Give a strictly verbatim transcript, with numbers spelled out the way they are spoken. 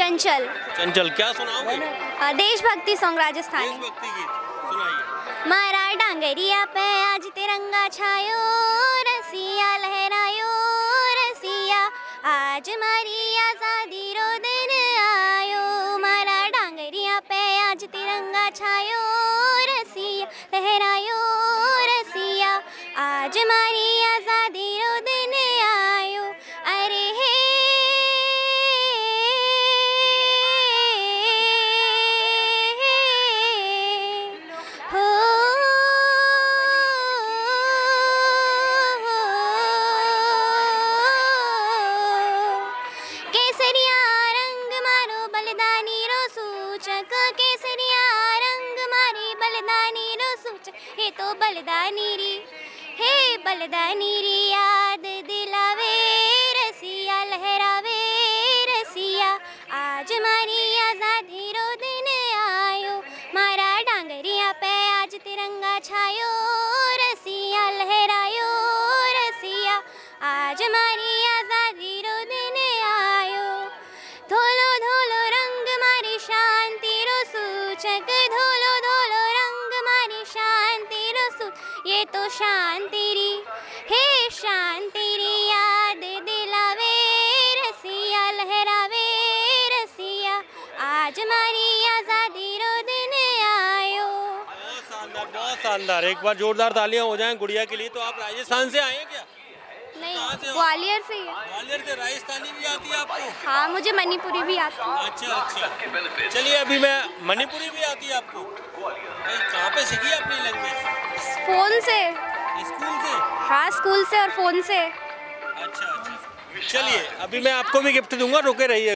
चंचल। चंचल क्या सुनाओगे? देशभक्ति सॉन्ग राजस्थानी। देशभक्ति की सुनाइए। मारा डांगरिया पे आज तिरंगा छायो, रसिया लहरायो रसिया, आज मारी आजादी रो दिन आयो। मारा डांगरिया पे आज तिरंगा छायो, रसिया लहरायो रसिया, आज मारी आजादी रो दिन आयो। अरे हे तो बलदानी री, हे बलदानी री याद दिलावे, रसिया लहरावे रसिया, आज मारी आजादी रो दिन आयो। मारा डांगरिया पे आज तिरंगा छायो, रसिया लहरायो रसिया, आज मारी आजादी रो दिन आयो। धोलो धोलो रंग मारी शांति रो सूचक, धोलो धोलो ये तो शांति री, हे शांति री याद दिलावे, रसिया लहरावे रसिया, आज मारी आजादी रो दिन आयो। बहुत शानदार, बहुत शानदार। एक बार जोरदार तालियां हो जाएं गुड़िया के लिए। तो आप राजस्थान से आए क्या? नहीं, ग्वालियर से। ग्वालियर से। राजस्थानी भी आती है आपको? हाँ, मुझे मणिपुरी भी आती है। अच्छा अच्छा, चलिए अभी मैं मणिपुरी भी आती है आपको? कहाँ पे सीखी अपनी लैंग्वेज? फोन से। स्कूल से? हाँ, स्कूल से और फोन से। अच्छा अच्छा, चलिए अभी मैं आपको भी गिफ्ट दूंगा, रुके रहिए।